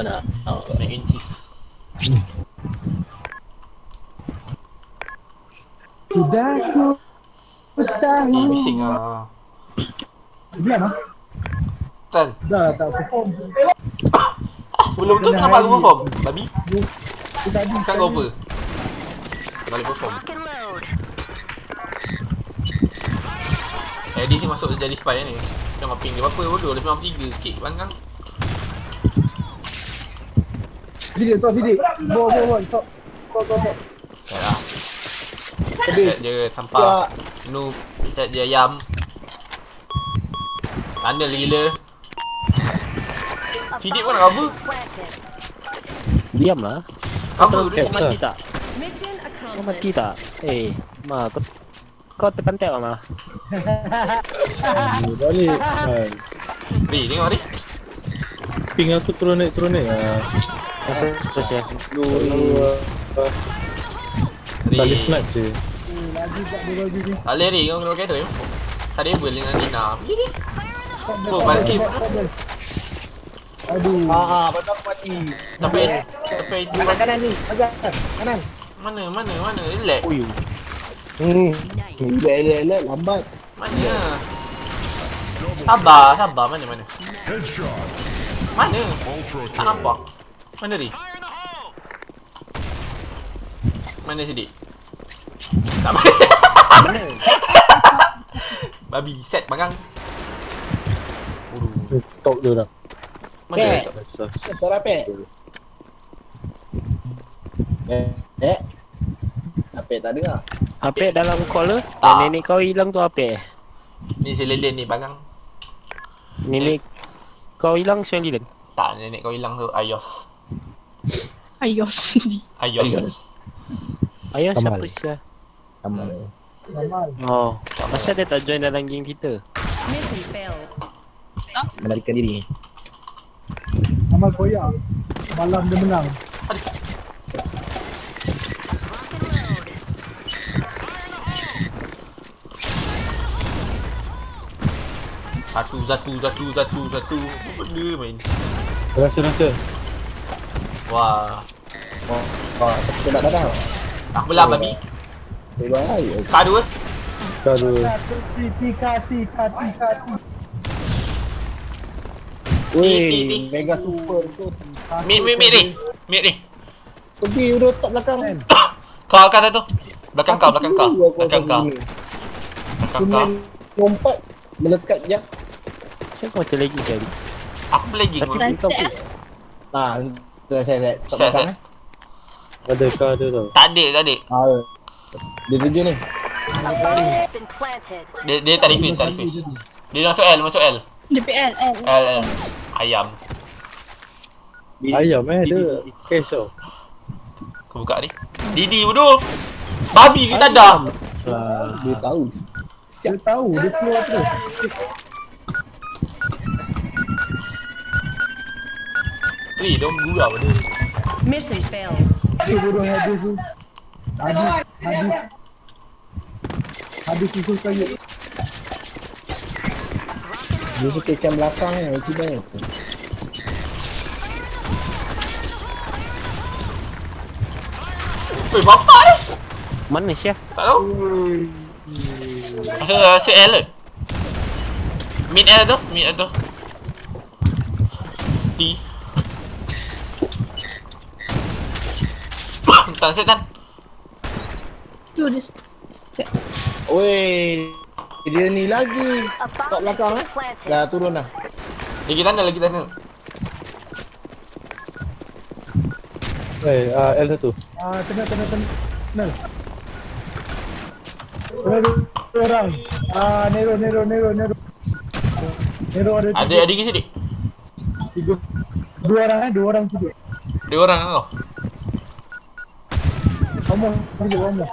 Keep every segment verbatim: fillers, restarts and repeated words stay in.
Wala. Oh, may intis. Sudah ku tahu. Eh, bising ah. Diam ah. Tan. Dah tak perform. Sebelum tu kenapa aku perform? Babi. Tadi kau apa? Balik perform. Jadi eh, si masuk jadi spy ni. Jangan ping dia apa bodoh dia lima puluh tiga kek bangang. Video top video. Bo bo bo top. Top top top. Salah. Dia dia sampah. Nu cat dia ayam. Tandel gila. Fidik pun nak cover. Diamlah. Kau terus mati tak? Kau mati tak? Eh, mak kau kau terpentek lah. Hahaha. Balik. Ri, tengok Ri. Ping aku turun naik, turun naik. Asal terus ya. Lu, balik snap je. Alih Ri, kau kena pakai tu. Tadi boleh dengan Nina. Gini. Oh, basket. Aduh. Haa, patah aku mati. Tepi, tepi itu. Kanan, kanan ni. Kanan. Mana, mana, mana. Relax. Oh, you. Hmm. Elak, elak, elak. Lambat. Mana? Sabar, sabar. Mana, mana? Mana? Tak nampak. Mana ni? Mana sedih? Tak mana. Babi, set bangang. Uduh. Top dia dah. Mana dia? Tak rapet. Eh, eh. Apek tak dengar. Apek dalam caller. Ah. Nenek kau hilang tu apek. Ni si lelen ni bangang. Nenek eh. kau hilang si lelen. Tak, nenek kau hilang tu Ayos. Ayos. Ayos. Ayos siapa sia? Kamal. Kamal. Oh, kenapa dia tak join dalam game kita? Huh? Melarikan diri. Kamal koyak. Malam dia menang. Satu, satu, satu, satu, satu. Apa benda main? Rasa, rasa. Wah. Wah, wah. Kita nak datang. Tak belah, babi. Baik. Kadu eh? Kadu. Tika, tika, tika, tika. Weh, mega super tu. Mid, mid, mid ni. Mid ni. Tepi udah top belakang. Kau akan ada tu. Belakang kau, belakang kau. Belakang kau. Belakang kau. Lompat. Melekat je. Siapa macam lagging tadi? Aku lagging pun. Nah, dah set. Tak makan eh. Ada kau ada tau. Tak ada, tak ada. Ah. Dia tuju ni. Dia dia tak refuse, tak refuse. Dia masuk L, masuk L. D P L, L. L. Ayam. Ayam eh dia. Cash tau. Kau buka ni. Didi bodoh. Babi kita dah. Dia tahu. Dia tahu, dia keluar terus. Tri, dia orang gurau dia. Mission failed. Dia bodoh habis tu. Habis, habis. Habis susul kaya. Dia suka ikan belakang ni, macam banyak tu. Weh, bapak ni? Mana Syah? Tak tahu. Asal asal L ke? Mid L tu? Mid L tu D. Tan set tan. Yo this. Oi. Dia ni lagi. Tok belakang eh. Dah turun dah. Lagi tanah, lagi tanah. Wei, ah L tu. Ah tenang tenang tenang. Orang orang. Ah, Nero Nero Nero Nero. Nero ada. Ada ada ke sini? Tiga. Dua orang eh, dua orang sini. Dua orang kau. Kamu pergi mana?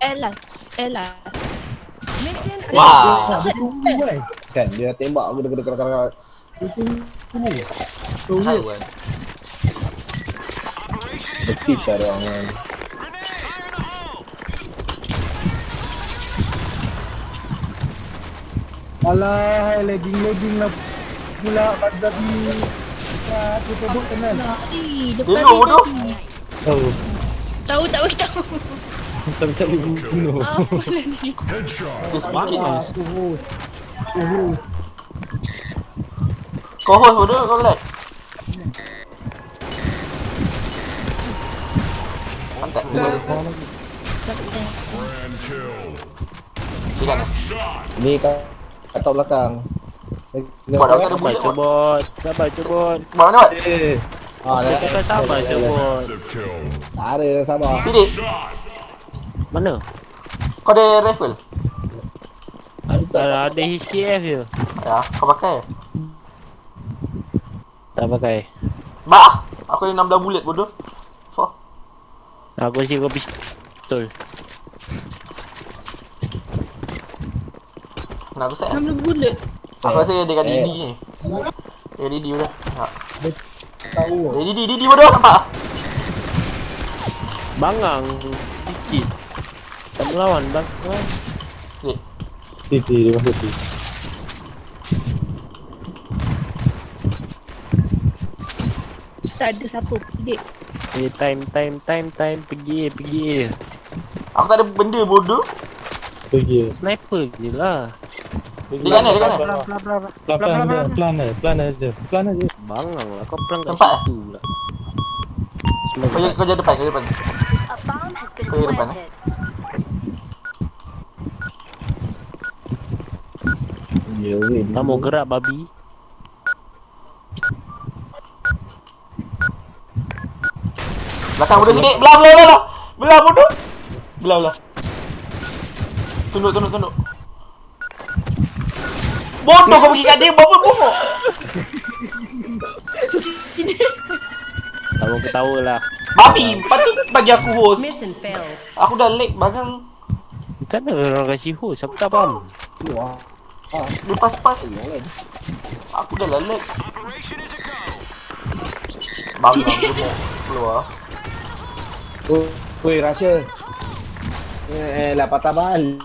Elas, Elas. Wah. Kan dia tembak aku dekat dekat dekat. Itu kamu. Tahu kan. Dekat ada orang. Alah, lagging-lagging lah pula pada ni. Facebook teman. Di depan itu. Tahu. Tahu tak tahu. Tapi tak bunuh. Terus mati kan. Uhu. Kau host bodoh kau lag. Mantap. Silakan. Ni kat belakang. Buat dah tak boleh cebot. Sabar cebot. Mana buat? Ha dah. Kita sabar cebot. Tak ada sabar. Sini. Mana? Kau ada rifle? Ada ada H K F je. Ya, kau pakai. Tak pakai. Bah, aku ada enam belas bullet bodoh. Fuck. Aku sih kau pistol. Nak aku set. enam belas bullet. Aku rasa dia dekat D D ni. Dia D D bodoh. Ha. Tahu. Dia D D D D bodoh nampak. Bangang sikit. Tak melawan bang. Ni. Titi dia masuk tu. Tak ada siapa, pedik. Eh, time, time, time, time. Pergi, pergi. Aku tak ada benda bodoh. Pergi. Sniper je lah. Dia mana, dia mana? Pelan, pelan, pelan je. Pelan je. Pelan je. Bangang lah. Kau pelan kat situ pula. Kau je depan, kau je depan. Kau je depan eh. Tak mau gerak, babi. Belakang bodoh sini. Belah, belah, belah. Belah bodoh. Belah, belah. Tunduk, tunduk, tunduk. Bodoh kau pergi kat dia. Bapak bodoh. Tak mau ketawa lah. Babi. Patut bagi aku host. Aku dah lag bagang. Macam mana orang kasi host? Aku tak faham. Wah. Dia pas-pas kan. Aku dah lag. Babi bodoh. Keluar. Oh, weh rahsia. Eh, lah patah balik.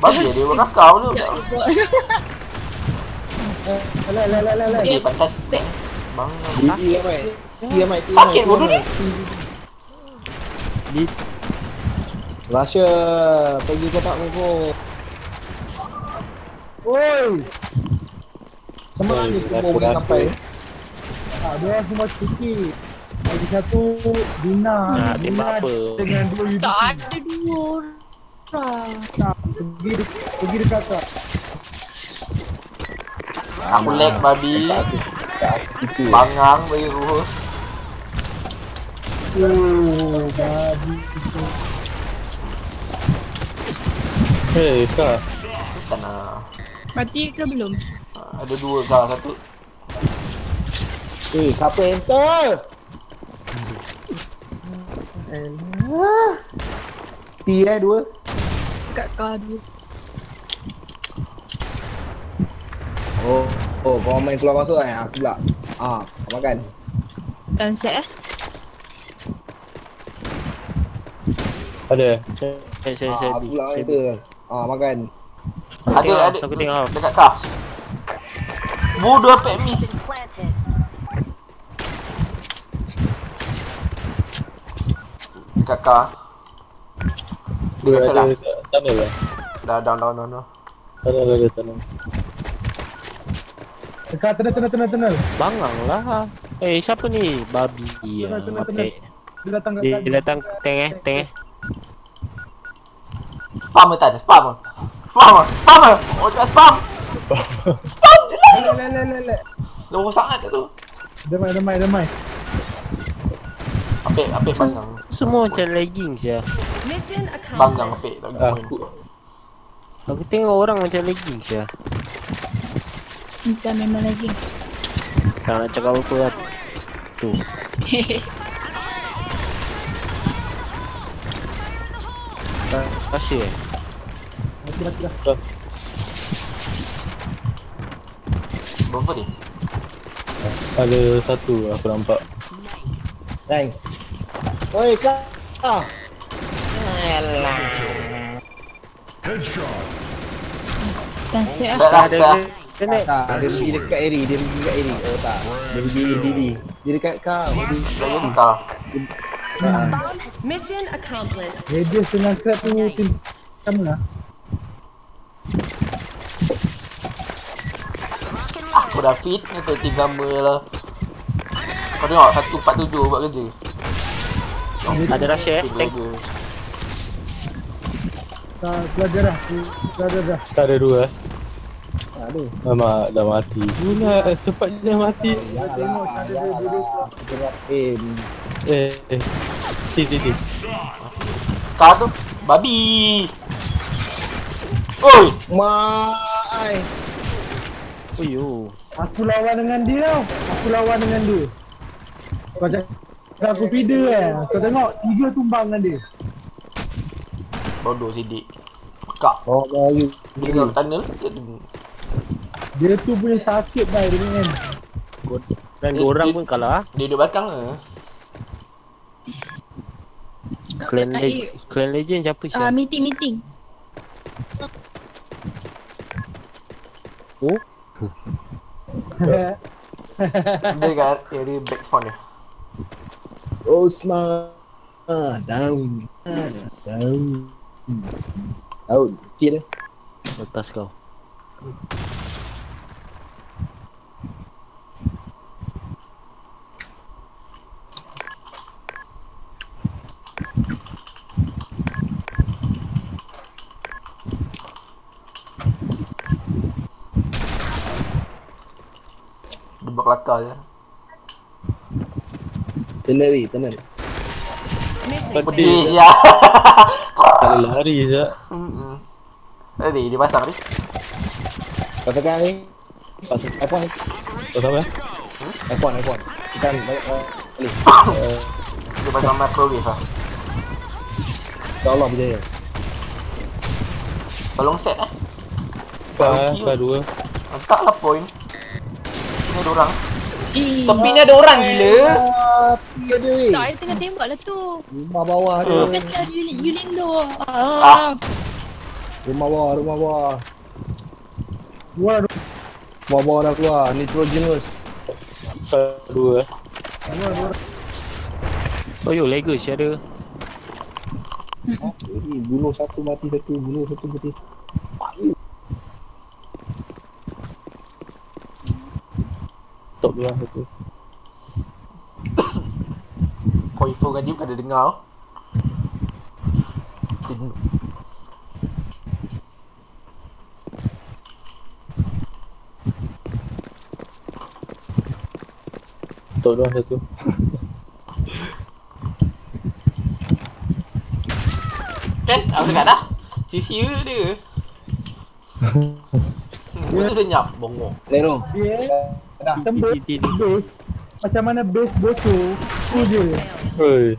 Babi dia buat kau tu. Alah, alah, alah, alah. Dia patah. Bang, dia mai. Dia mai. Sakit bodoh ni. Di rahsia pergi ke tak monggo. Oi. Sama ni semua boleh sampai. Ah, dia semua cuci. Lagi satu Dina, nah, Dina dengan dua Yudi. Tak ada dua orang. Tak, pergi, pergi dekat tak. Aku lag babi. Bangang bagi ruhus. Oh, babi. Hei, kah. Sana. Mati ke belum? Ada dua kah, satu. Eh, siapa enter? Alah. T eh, dua. Dekat kau dua. Oh, oh, kau main keluar masuk eh? Aku pula. Ah, kau makan. Kan set eh? Ada. Set, set, set. Ah, aku pula enter. Ah, makan. Ada, ada. Aku tengok. Dekat kau. Bodoh pek miss. Kakak. Dia macam lah. Tak ada lah. Dah down down down down. Tak ada lah dia tunnel. Dekat tunnel tunnel tunnel tunnel. Bangang lah. Eh siapa ni? Babi ya. Dia datang kat tadi. Dia datang tengah tengah. Spam tak ada spam. Spam spam. Oh jangan spam. Spam dia lah. Le le le. Low sangat tu. Demai demai demai. Apek, apek pasang. Semua macam lagging je. Bangang apek tak guna aku. Aku tengok orang macam lagging je. Kita memang lagging. Tak nak cakap apa lah. Tu. Tak kasih eh. Mati mati lah. Berapa ni? Ada satu aku nampak. Nice. Oi kau. Ah. Alah. Headshot. Dah dah. Dia naik. Tak, tak. Dia pergi dekat Eri. Dia pergi dekat Eri. Oh tak. Dia pergi Didi. Dia dekat kau. Dia dekat kau. Mission accomplished. Radius dengan crab tu tim sama lah. Aku dah fit ni tu tim sama lah. Kau tengok satu empat tujuh buat kerja. Ada Rasha eh. Tank. Tak ada dah. Tak ada dah. Tak ada dua eh. Tak ada. Alamak dah mati pula. Cepatnya mati. Dah tengok tak ada dua. Gerak aim. Eh eh. Ti ti ti. Kau tu babi. Oi, mai. Uyu. Aku lawan dengan dia tau. Aku lawan dengan dia. Kau cakap aku pida eh. Kau tengok tiga tumbang dengan dia. Bodoh sidik. Kak. Oh, bayu. Dia dalam tunnel. Dia tu punya sakit bai dia ni. Dan dia, orang dia, pun kalah. Dia duduk belakang ke? Clan, Le Clan Legend siapa siapa? Ah, meeting meeting. Oh. Dia kat area backphone dia. Osman down. Down. Out, kira. Lepas kau. Debak lakar je. Tenang ni, tenang. Pedih ya. Tak lari je. Hmm. Tadi dia pasang ni. Pasang ni. Pasang iPhone. Pasang apa? iPhone, iPhone. Kita ni balik ni. Dia pasang macro dia lah. InsyaAllah berjaya. Tolong set eh. Pasang dua. Letaklah point. Ni ada orang. Tepi ni ada orang gila. Tak saya tengah tembak lah tu. Rumah bawah dia. Kesian Yulin tu. Rumah bawah, rumah bawah. Keluar tu. Rumah bawah dah keluar, nitrogenous. Dua. Oh yo, Lego si ada. Bunuh satu mati satu, bunuh satu mati satu. Top dia satu. Koifo kan dia bukan ada dengar. Tok doang satu. Kan? Aku dekat dah. Sisi dia. Dia senyap bongok. Lero. Dia dah tembus. Macam mana base bocor tu je. Oi.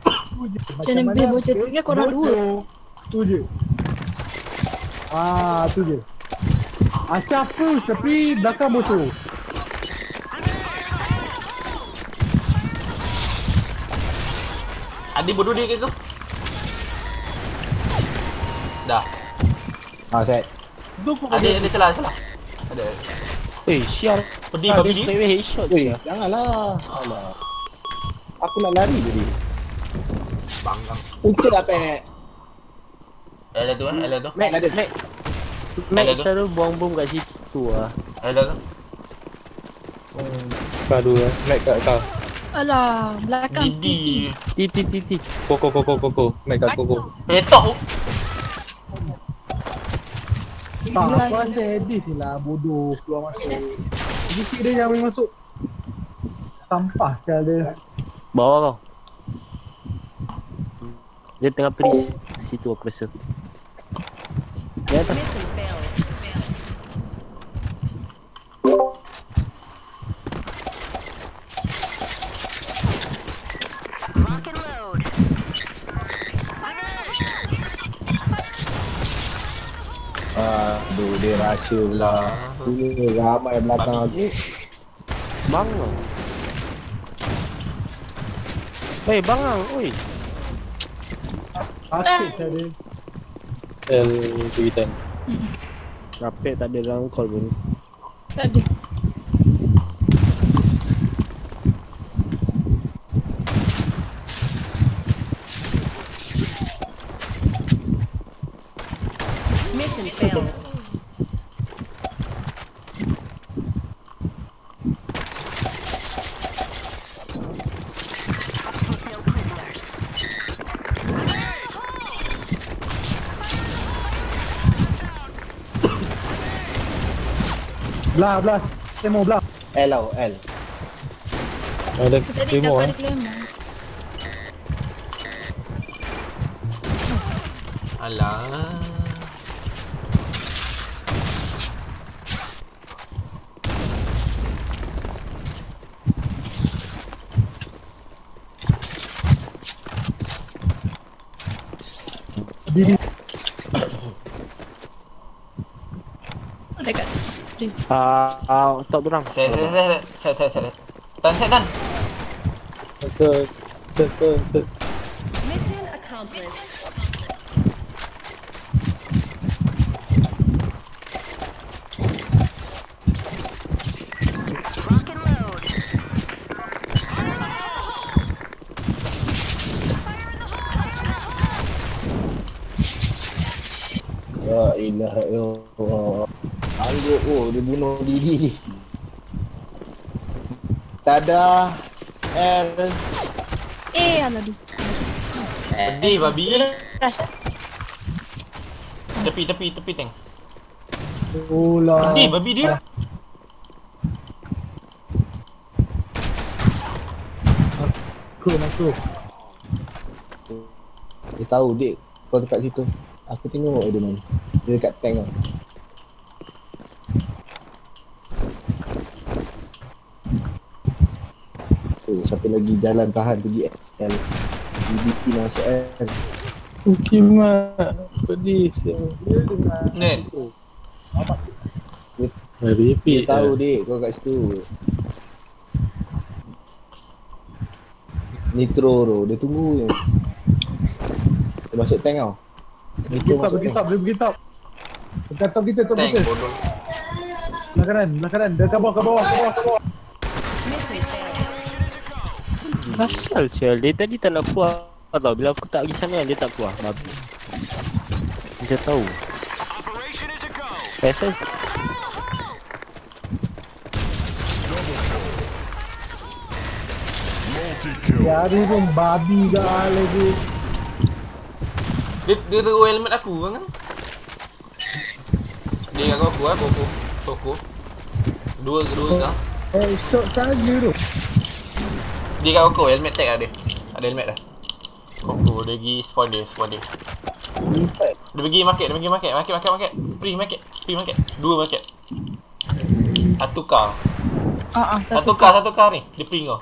Macam mana base bocor tiga korang dua. Tu je. Ah, tu je. Acap push tapi belakang bocor. Adi bodoh dia ke tu? Dah. Ah, set. Adi ada celah, celah. Ada. Eh, sial. Pedih babi ni. Weh, janganlah. Alah. Aku nak lari tadi. Bangang. Uncit apa ni? Ada tu kan? Ada tu. Mac, ada. Mac. Mac selalu buang bom kat situ ah. Ada tu. Hmm, padu eh. Mac kat kau. Alah, belakang Didi. Titi titi. Koko koko koko. Mac kat koko. Petok. Tak, aku rasa edit je lah, bodoh keluar masuk. G C dia yang boleh masuk. Sampah sial dia. Bawa kau. Dia tengah freeze. Situ aku rasa. Dia atas. Aduh, dia rahsia pula. Ini ramai belakang aku. Bangang. Eh, bangang. Oi. Rapid tak ada. L T V sepuluh. Rapid tak ada orang call pun. Tak ada. Mission failed. Belah, belah. Temo belah. L tau, L. Ada temo eh. Alah. Didi. Dekat. Ah, ah, stop dorang. Set set set set set. Tan set tan. Set set set. Mission accomplished. Rock and load. Fire in the hole. Fire in the hole. La ilaha illallah. Anggur, oh dia bunuh diri. Tada L. Eh alah dia. Pedih babi. Tepi tepi tepi tank. Ulah. Pedih babi dia. Aku aku. Dia tahu dik kau dekat situ. Aku tengok dia mana. Dia dekat tank tau. Satu lagi jalan tahan pergi L. B B T masuk L. Okey mak. Pedih siapa. Nen. Dia tahu dik kau kat situ. Nitro tu. Dia tunggu je. Dia masuk tank tau. Nitro masuk tank. Boleh pergi top. Dekat top kita. Tank bodoh. Belah kanan. Belah kanan. Dekat bawah. Ke bawah. Ke bawah. Ke bawah. Asal sial, dia tadi tak nak keluar tau. Bila aku tak pergi sana, dia tak keluar. Babi. Dia tahu. Asal Yari pun babi dah lagi. Dia, dia teruk helmet aku kan? Dia aku aku lah, koko Koko Dua kedua kah? Eh, shot saja tu. Dia kat Koko, helmet tag ada. Ada helmet dah. Koko, dia pergi spawn dia, spawn dia. Dia pergi market, dia pergi market, market, market, market. Free market, free market. Dua market. Satu car. Ah, ah, satu, satu car, satu car ni. Dia ping kau.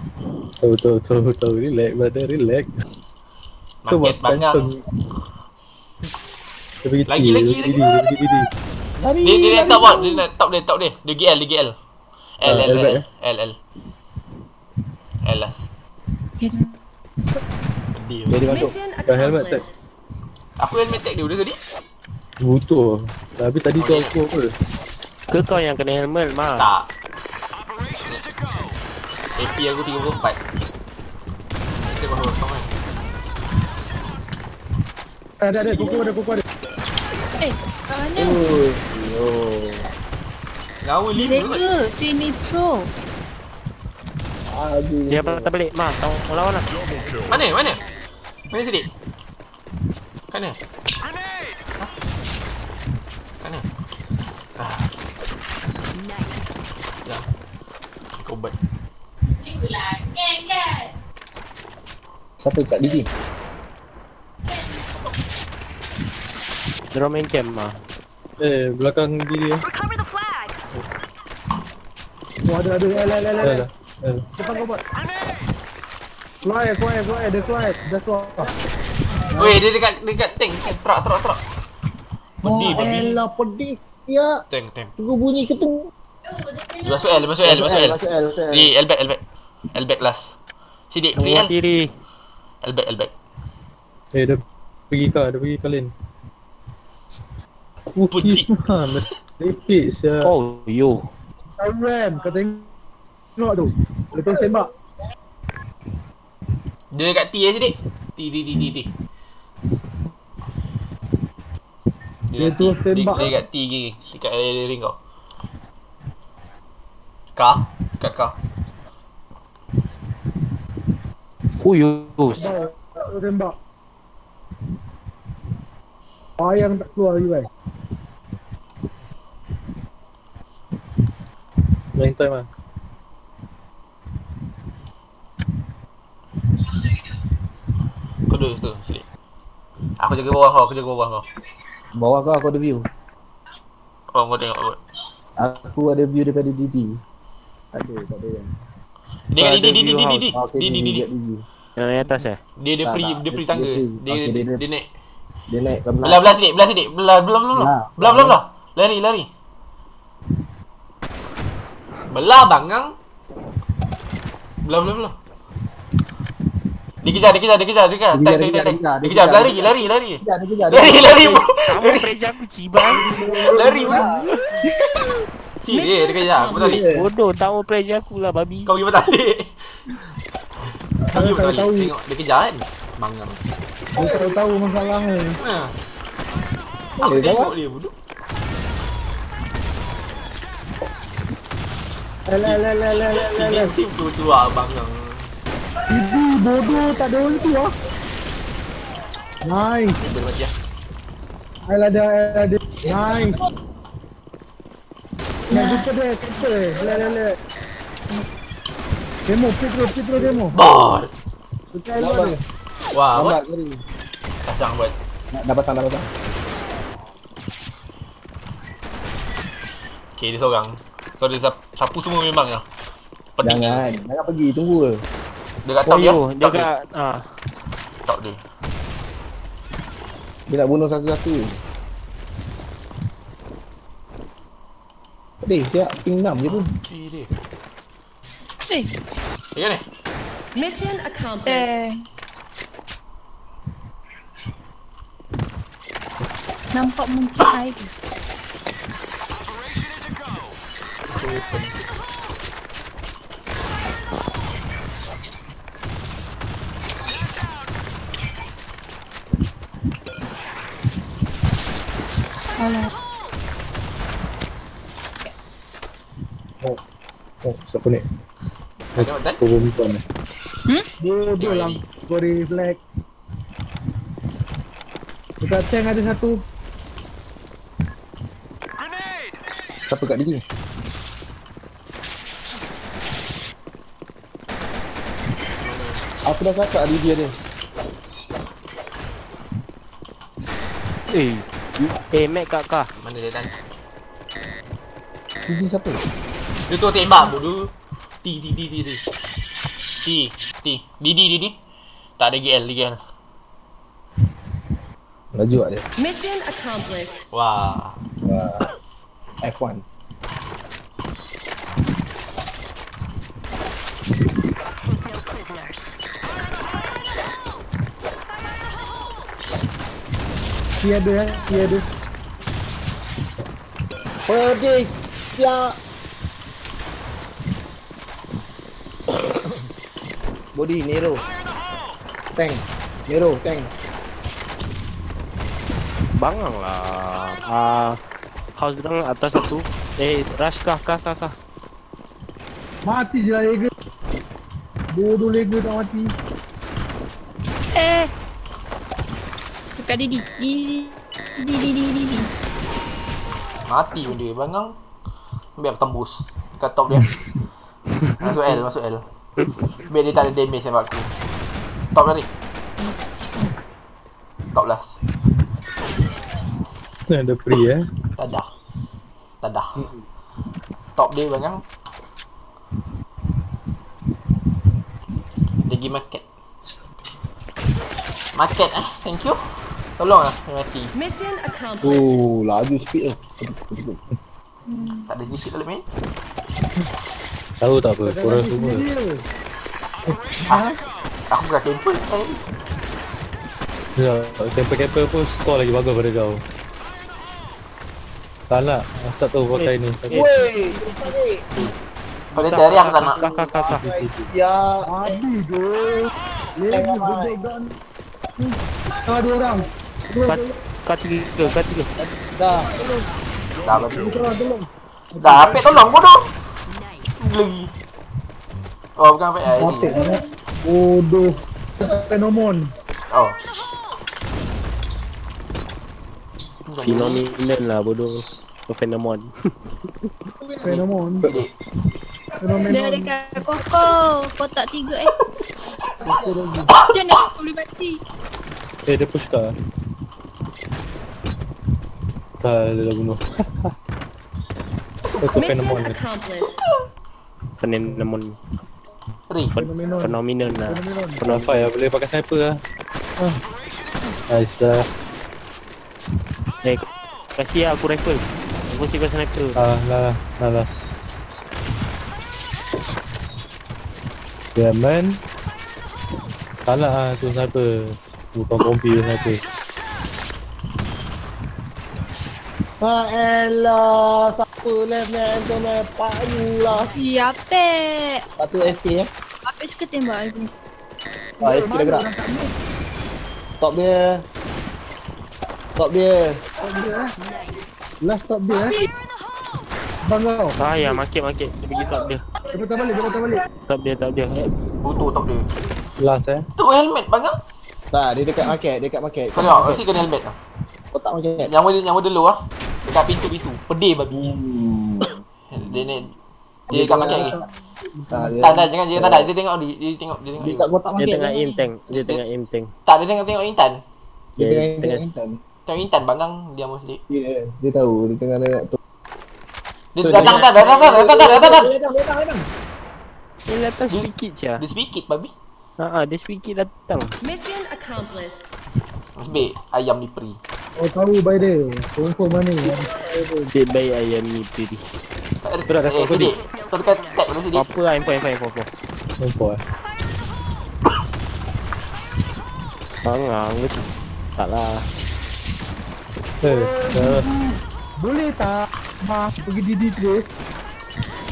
Tahu, tahu, tahu, tahu. Relax, brother, relax. Market bangang. Lagi, lagi, lagi. Dia, dia nak top bot, dia nak top dia, top dia. Dia pergi L, dia pergi L. L, L, L, L. Alas. Pedih. Dia masuk. Dah helmet tag. Aku helmet tag dia tadi. Butuh. Tapi tadi tu aku apa? Ke kau yang kena helmet mah? Tak. A P aku tiga puluh empat. Kita bawa sama. Ada ada kuku ada kuku ada. Eh, kat mana? Oh. Oh. Lawa lima. Sini throw. Aduh. Dia patah balik. Mah, tahu lawan lah. Mana? Mana? Mana Sidik? Kana? Ha? Kana? Ah. Ya. Kau buat. Itulah. Kan. Siapa kat D D? Drone main camp mah. Eh, belakang dia. Oh, ada ada ada ada ada. Depan kau buat. Keluar, keluar, keluar. Dia keluar. Dia keluar. Weh, dia dekat dekat tank. Terak, terak, terak. Pedih, oh, babi. Elah, pedih setiap. Tank, tank. Tunggu bunyi ke tu. Dia masuk L, dia masuk L, dia masuk L. Di L back, L back. L back last. Sidik, free L. L back, L back. Eh, dia pergi kau, dia pergi Colin. Pedih. Lepik siap. Oh, yo. Iron kau tengok tu. Lepas tembak. Dia dekat T eh Siddiq. T T T T. Dia tu tembak. Dia dekat T gigi. Dekat area ring kau. Kau, dekat kau. Uyus. Tembak. Bayang tak keluar lagi bhai. Lain time ah. Kau duduk situ, Siddiq. Aku jaga bawah kau, aku jaga bawah kau. Bawah kau aku ada view. Kau kau tengok kot. Aku ada view daripada D D. Ada, tak ada yang. Ni ni ni ni ni ni. Di di di. Yang di atas eh. Dia dia pri dia pri tangga. Dia dia naik. Dia naik ke belah. Belah Siddiq, belah Siddiq. Belah belah belah. Belah belah belah. Lari lari. Belah bangang. Belah belah belah. Dikejar, dikejar, dikejar, dikejar. Tak, tak, tak. Dikejar, lari, lari, lari. Dikejar, dikejar. Lari, lari. Kamu preja aku cibang. Lari. Cik, dikejar. Aku tadi. Bodoh, tahu preja aku lah babi. Kau pergi bertalik. Kau pergi bertalik. Tengok, dia kejar kan? Bangang. Kau tak tahu masalahnya. Aku tengok dia, bodoh. Alah, alah, alah, alah, alah. Cik, cik tu cuak bangang. Ibu bodoh tak ada orang tu ah. Nice. Berbaca. Ai ada ada. Nice. Nak buka dia, buka. La la la. Demo, Pedro, Pedro demo. Ball. Betul lah. Wah, what? Pasang buat. Dah pasang, dah pasang. Okey, dia seorang. Kau dia sapu semua memang lah. Pedih. Jangan, jangan pergi, tunggu ke. Dia kat top dia, dia kat ah. Top dia. Dia nak bunuh satu-satu. Pedih, siap ping enam je tu. Okey dia. Eh. Dia ni. Mission accomplished. Nampak mungkin air. Open. Oh, oh, siapa ni? Tengok tak? Kau bukan ni. Hmm? Bodoh lang. Kau reflect. Dekat tank ada satu. Grenade! Siapa kat diri? Aku dah kata diri dia ni. Eh. Eh, Mac kakak. Mana dia tadi? Ini siapa? Dia tu tembak bodoh. T T T T T T T Didi Didi. Tak ada G L, G L. Laju tak dia? Mission accomplished. Wah. Wah. F one. Dia ada, dia ada. Oh guys, dia body Nero. Tank, Nero, tank. Banganglah. Ah, house dekat atas satu. Eh, rush kah, kah, kah, kah. Mati je lah ego. Bodoh ego tak mati. Eh. Dekat Didi. Didi. Didi Didi Didi. Mati pun dia bangang. Biar tembus. Dekat top dia. Masuk L, masuk L. Biar dia tak ada damage sama aku. Top lari. Top last. Tak ada free eh. Tak dah. Tak dah. Top dia bangang. Dia pergi market. Market eh. Thank you. Tolonglah, mati. Mission accomplished. Oh, laju speed tu. Hmm. Tak ada sedikit dalam main. Tahu tak apa, korang semua. Ah, aku dah temple tadi. Ya, temple-temple pun skor lagi bagus pada kau. Tak nak, tak tahu pakai ni. Woi, tarik. Boleh tarik aku tak nak. Kakak kakak. Ya. Aduh doh. Ni budak-budak ni. Ada dua orang. Kaki tiga, kaki tiga. Dah. Dah betul. Dah apa tolong bodoh. Lagi. Oh bukan apa ai ni. Bodoh. Fenomon. Oh. Phenomenon lah bodoh. Fenomon. Fenomon. Fenomon. Dia dekat koko, kotak tiga eh. Macam mana boleh mati? Eh dia push dah. Tak dia dah bunuh. Itu fenomon. Fenomon. Fenomon. Fenomon lah. Penafai lah boleh pakai sniper lah. Aisyah. Eh, kasih lah aku rifle. Aku kasih kau sniper. Ah, lah, lah, lah. Diamond. Tak nak lah tu sniper. Bukan kompi tu sniper. Ah, elah. Siapa left left left left. Pak you lah. Ya, Apek. Lepas tu F K eh. Apek suka tembak aku. Ah, F K dah gerak. Top dia. Top dia. Top dia lah. Last top dia eh. Abang kau. Sayang, market-market. Dia pergi top dia. Dia patah balik, dia patah balik. Top dia, top dia. Butuh top dia. Last eh. Tu helmet bang kau? Tak, dia dekat market, dekat market. Kau tengok, mesti kena helmet lah. Kotak market. Nyawa dia, nyawa dia low lah. Dekat pintu-pintu. Pedih babi. Dia ni. Dia dekat market lagi. Tak ada, jangan jangan tak ada. Dia tengok, dia tengok, dia tengok. Dia kat kotak market. Dia tengah aim tank. Dia tengah aim tank. Tak, dia tengok-tengok Intan. Dia tengah aim tank Intan. Tengok Intan bangang dia mesti. Ya, dia tahu dia tengah tengok tu. Dia datang dah, datang dah, datang dah, datang dah. Dia datang sedikit je. Dia sedikit babi. Ha ah, dia sedikit datang. Mission accomplished. Baik, ayam ni peri. Oh tahu by dia. Confirm mana? Baik baik ayam ni peri. Berat aku sedikit. Kau dekat tag dulu sedikit. Apa lah info info info. Info ah. Bangang gitu. Taklah. Eh, dah. Boleh tak Mas pergi Didi Trace?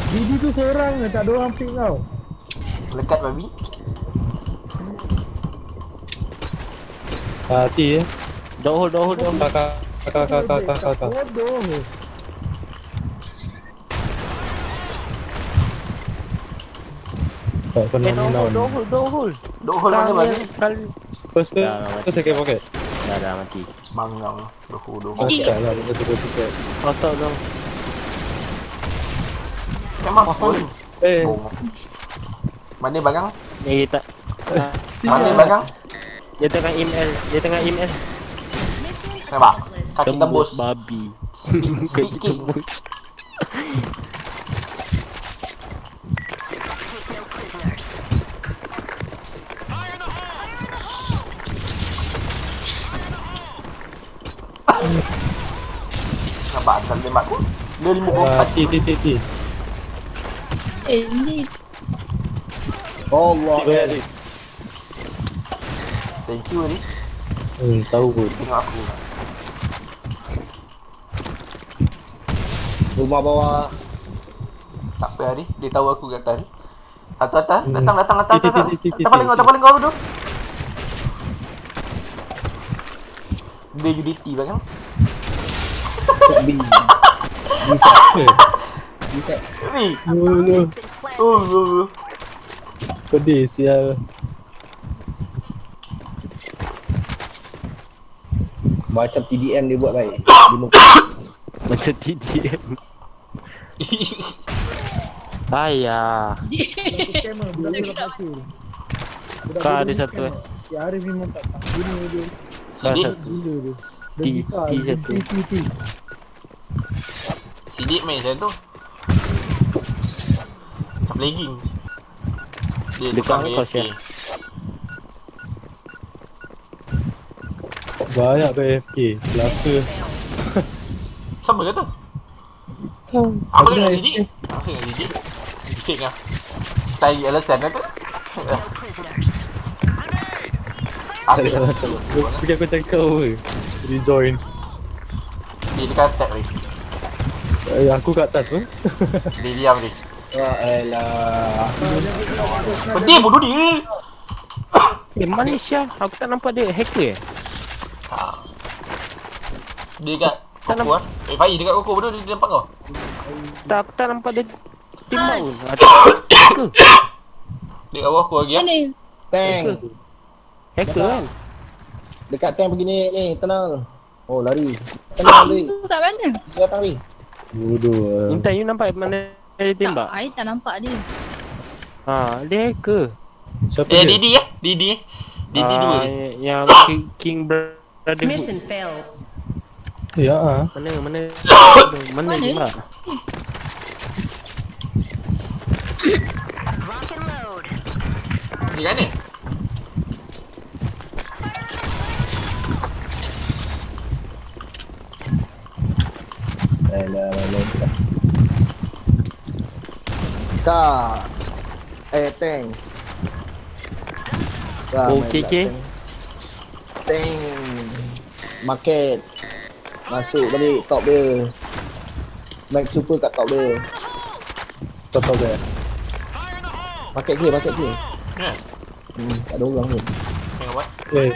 Didi tu seorang je, tak ada orang pick kau. Lekat babi. Hati eh. Dah dah dah kakak kakak kakak kakak kakak. Tak kena minum. Dah dah dah. Dah mana babi? First ke? First second pocket. Dah dah mati. Bangang berhudu. Macam lah dia tiga-tiga. Rotok dong. Memang full. Eh. Mana bangang? Eh tak. Mana bangang? Dia tengah M L. Dia tengah M L. Nampak? Kaki tembus babi. Kaki tembus. Nampak dalam tembak aku? Dia lima puluh empat. Ti, ti, ti, ti. Eh, ni. Allah. Thank you, Eric. Hmm, tahu pun. Tengok aku. Rumah bawah. Tak apa, Eric. Dia tahu aku kat atas. Atas, atas. Datang, datang, datang. Tak paling kau, tak paling kau dulu. Dia U D T bang. Sabi. Bisa. Bisa. Ni. Oh. Oh. Pedih sial. Macam T D M dia buat baik. Macam T D M. Ayah. Kau ada satu eh. Si Arif ni memang tak guna dia. Sidik T, T satu. Sidik main macam tu. Macam legging. Dia tukang A F K. Banyak A F K. Kelapa. Sama ke tu? Tahu. Apa dia nak sidik? Apa dia nak sidik? Bisik lah. Tarik alasan lah tu. Asyik lah. Pergi aku cakap kau ke? Rejoin. Dia dekat attack ni. Eh, aku kat atas pun. Diam ni. Ya elah. Pedih bodoh dia. Eh, Malaysia, aku tak nampak dia hacker eh. Ha. Dia kat Koko ah. Eh, Fai dekat Koko bodoh dia nampak kau. Tak, aku tak nampak dia timbul. Hacker. Dia awak aku lagi ah. Ini. Tank. Hacker kan. Dekat tank begini ni, tenang. Oh, lari. Tenang lari. Itu kat mana? Dia datang ni. Bodoh. Intan, you nampak mana dia tembak? Tak, I tak nampak dia. Ha, dia hacker. Siapa eh, dia? Didi ya? Didi. Didi dua. Ah, yang King Brother. Mission failed. Ya ah. Mana mana mana dia? Di mana? Eh, la la la. Ka. Eh, tank. Okey okey. Teng. Market. Masuk balik top dia. Max super kat top dia. Top top dia. Market dia, market dia. Ha. Hmm, tak ada orang pun. Tengok buat. Eh.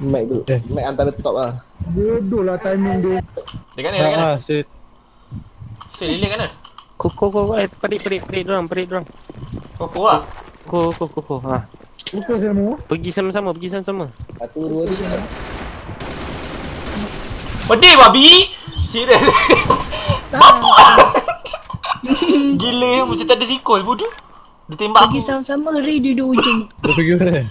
Max tu. Eh. Max antara top lah. Bedulah timing dia. Dekat ni, dekat ni. Ha, set. Set lilin kan? Koko koko eh perit perit perit dorang perit dorang. Koko ah. Koko koko koko ha. Koko semua. Pergi sama-sama, pergi sama-sama. Satu dua tiga. Pedih babi. Serius. Gila mesti tak ada recall bodoh. Dia tembak. Pergi sama-sama Ray duduk ujung. Dia pergi mana?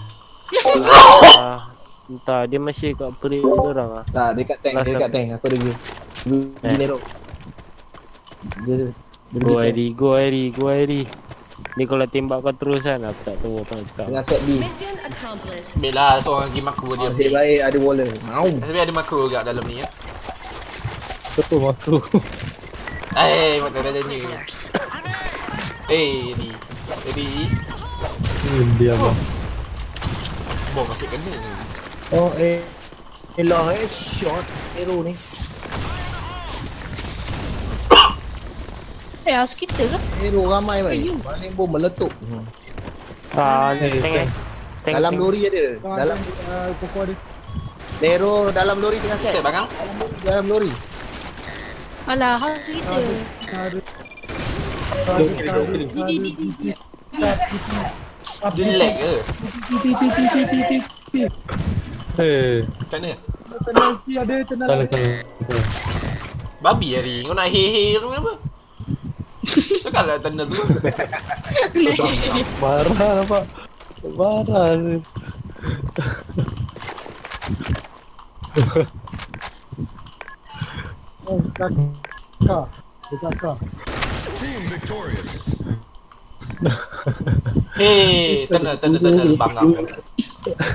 Entah dia masih kat perit dorang ah. Tak dekat tank, dekat tank aku ada view. Pergi nerok. Dia go Airy, go Airy, go Airy. Ni kalau tembak kau terus kan, aku tak tahu apa nak cakap. Dengan set B. Bila seorang pergi makro dia. Nasib baik ada waller. Mau. Tapi ada makro juga dalam ni ya. Betul makro. Eh, mata dah janji. Eh, ni. Jadi. Dia apa? Bom masih kena ni. Oh, eh. Elah, eh shot hero ni. Eh, house kita ke? Hero ramai baik. Paling bom meletup. Haa, ni tengok. Dalam lori ada. Dalam pokok ada. Hero dalam lori tengah set. Set bangang. Dalam lori. Alah, house kita. Di, di, di, di. Dia lag ke? Di, di, di, di, di, di, di. Hei. Macam mana? Tenansi ada, tenansi. Babi hari. Kau nak hei-hei tu kenapa? Cakaplah tanda tu. Marah nampak. Marah tu. Oh, kakak. Kakak. Hei, tanda, tanda, tanda. Bangga.